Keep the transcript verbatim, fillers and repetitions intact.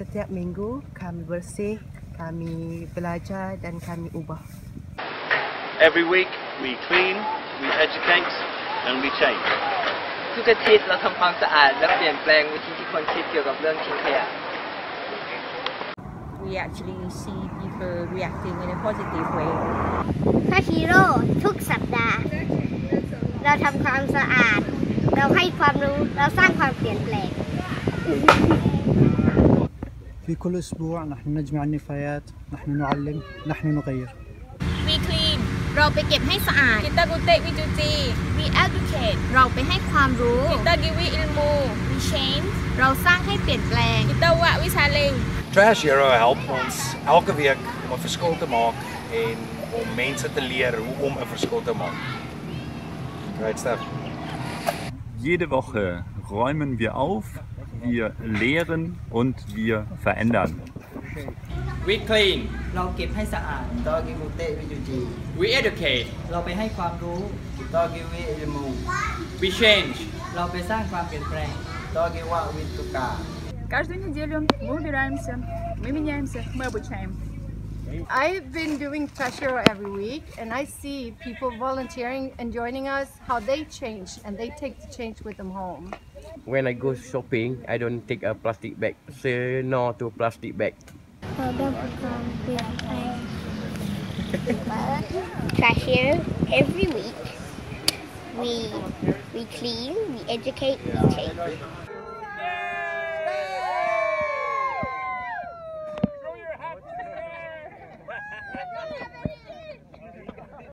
Setiap minggu kami bersih, kami belajar dan kami ubah. Every week we clean, we educate and we change. ทุกอาทิตย์ เราทำความสะอาดและเปลี่ยนแปลงวิธีที่คนคิดเกี่ยวกับเรื่องทิ้งขยะ We actually see people reacting in a positive way. Trash Hero ทุกสัปดาห์เราทำความสะอาดเราให้ความรู้เราสร้างความเปลี่ยนแปลง في كل أسبوع نحن نجمع النفايات نحن نعلم نحن نغير. We clean เราไปเก็บให้สะอาด Kita gute wijuji. We educate เราไปให้ความรู้ Kita givi ilmu. We change เราสร้างให้เปลี่ยนแปลง Kita wa wisaling. Trash Hero helpt ons elke week om 'n verskil te maak en om mense te leer hoe om 'n verskil te maak. Great stuff. Jede Woche räumen wir auf. Wir lehren und wir verändern. We clean. We educate. We change. Каждую неделю мы убираемся, мы меняемся, мы обучаем. I've been doing Trash Hero every week and I see people volunteering and joining us how they change and they take the change with them home. When I go shopping, I don't take a plastic bag. Say no to plastic bag. Trash Hero every week. We we clean, we educate, we change.